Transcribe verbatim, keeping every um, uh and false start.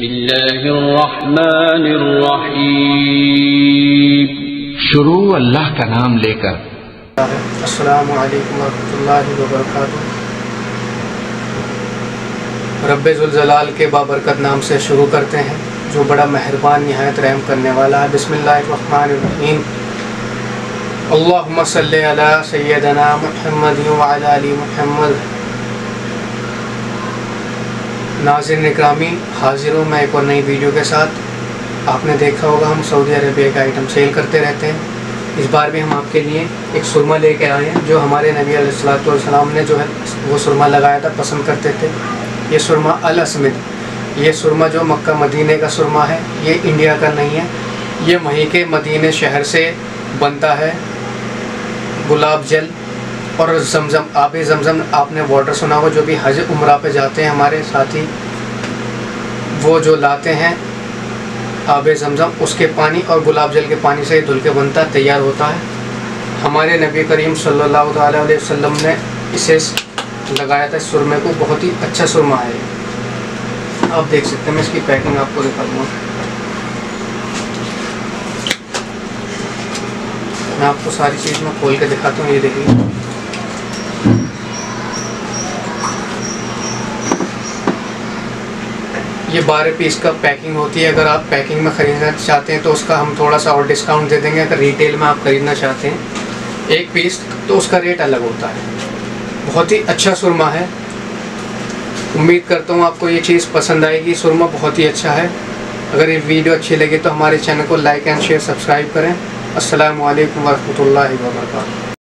बिस्मिल्लाह अर्रहमान अर्रहीम। शुरू अल्लाह का नाम लेकर। अस्सलामु अलैकुम व रहमतुल्लाहि व बरकातहू। रब्बे जुल जलाल के बाबरकत नाम से शुरू करते हैं जो बड़ा मेहरबान निहायत रहम करने वाला है। बिस्मिल्लाह अर्रहमान अर्रहीम। अल्लाहुम्मा सल्लि अला सय्यदना मुहम्मद व अला आलि मुहम्मद। नाज़िर निक्रामी हाजिर हूँ मैं एक और नई वीडियो के साथ। आपने देखा होगा हम सऊदी अरबिया का आइटम सेल करते रहते हैं। इस बार भी हम आपके लिए एक सुरमा लेके आए हैं जो हमारे नबी अलैहिस्सलातु वस्सलाम ने जो है वो सुरमा लगाया था, पसंद करते थे। ये सुरमा अल असमिद, ये सुरमा जो मक्का मदीने का सुरमा है, ये इंडिया का नहीं है, ये वहीं के मदीने शहर से बनता है। गुलाब जल और जमजम, आप ही जमजम आपने वाटर सुना हो, जो भी हज उम्रा पे जाते हैं हमारे साथी वो जो लाते हैं आब जमजम, उसके पानी और गुलाब जल के पानी से धुल के बनता तैयार होता है। हमारे नबी करीम सल्लल्लाहु अलैहि वसल्लम ने इसे लगाया था सुरमे को। बहुत ही अच्छा सुरमा है, आप देख सकते हैं। मैं इसकी पैकिंग आपको दिखा दूँगा, मैं आपको सारी चीज़ में खोल के दिखाता हूँ। ये देखिए, ये बारह पीस का पैकिंग होती है। अगर आप पैकिंग में ख़रीदना चाहते हैं तो उसका हम थोड़ा सा और डिस्काउंट दे देंगे। अगर रिटेल में आप ख़रीदना चाहते हैं एक पीस तो उसका रेट अलग होता है। बहुत ही अच्छा सुरमा है, उम्मीद करता हूँ आपको ये चीज़ पसंद आएगी। सुरमा बहुत ही अच्छा है। अगर ये वीडियो अच्छी लगी तो हमारे चैनल को लाइक एंड शेयर सब्सक्राइब करें। अस्सलामु अलैकुम व रहमतुल्लाहि व बरकातहू।